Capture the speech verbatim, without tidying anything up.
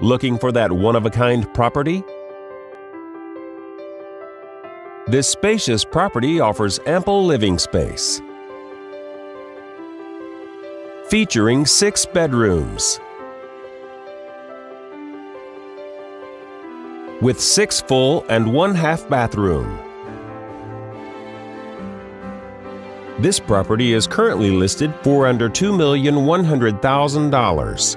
Looking for that one-of-a-kind property? This spacious property offers ample living space. Featuring six bedrooms with six full and one half bathroom. This property is currently listed for under two million one hundred thousand dollars.